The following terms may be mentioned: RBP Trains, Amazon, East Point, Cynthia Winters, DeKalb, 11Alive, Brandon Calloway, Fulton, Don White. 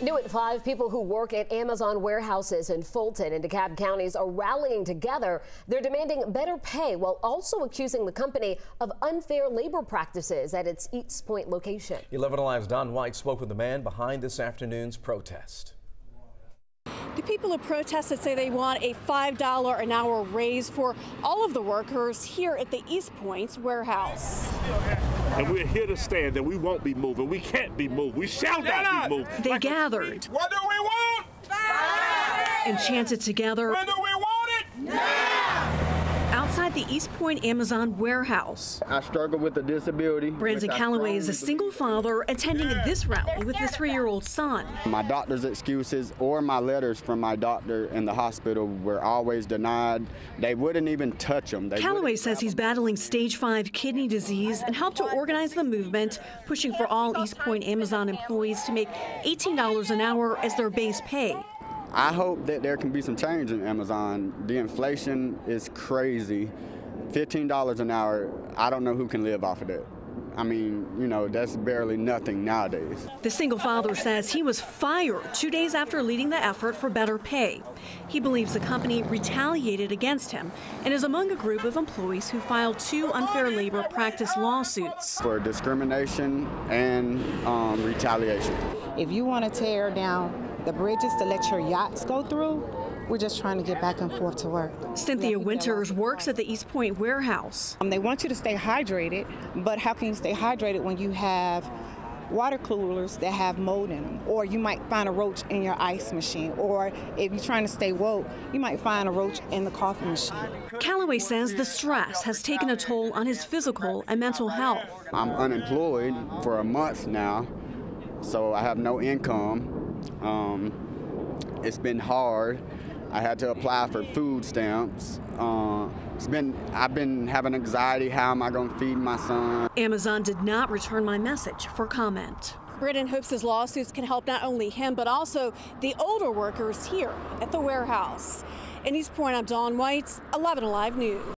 New at 5, people who work at Amazon warehouses in Fulton and DeKalb counties are rallying together. They're demanding better pay while also accusing the company of unfair labor practices at its East Point location. 11Alive's Don White spoke with the man behind this afternoon's protest. The people who protested say they want a $5 an hour raise for all of the workers here at the East Point's warehouse. And we're here to stand that we won't be moved. We can't be moved. We shall not be moved. They gathered. What do we want? And chanted together. When do we want it? Now! Outside the East Point Amazon warehouse. I struggle with a disability. Brandon Calloway is a single father attending this rally with his 3-year-old son. My doctor's excuses or my letters from my doctor in the hospital were always denied. They wouldn't even touch them. Calloway says he's battling stage 5 kidney disease and helped to organize the movement, pushing for all East Point Amazon employees to make $18 an hour as their base pay. I hope that there can be some change in Amazon. The inflation is crazy. $15 an hour, I don't know who can live off of that. I mean, you know, that's barely nothing nowadays. The single father says he was fired 2 days after leading the effort for better pay. He believes the company retaliated against him and is among a group of employees who filed 2 unfair labor practice lawsuits. For discrimination and retaliation. If you want to tear down the bridges to let your yachts go through, we're just trying to get back and forth to work. Cynthia Winters works at the East Point warehouse. They want you to stay hydrated, but how can you stay hydrated when you have water coolers that have mold in them, or you might find a roach in your ice machine, or if you're trying to stay woke, you might find a roach in the coffee machine. Calloway says the stress has taken a toll on his physical and mental health. I'm unemployed for a month now, so I have no income. It's been hard. I had to apply for food stamps. I've been having anxiety. How am I going to feed my son? Amazon did not return my message for comment. Brandon hopes his lawsuits can help not only him, but also the older workers here at the warehouse. In East Point, I'm Don White, 11 Alive News.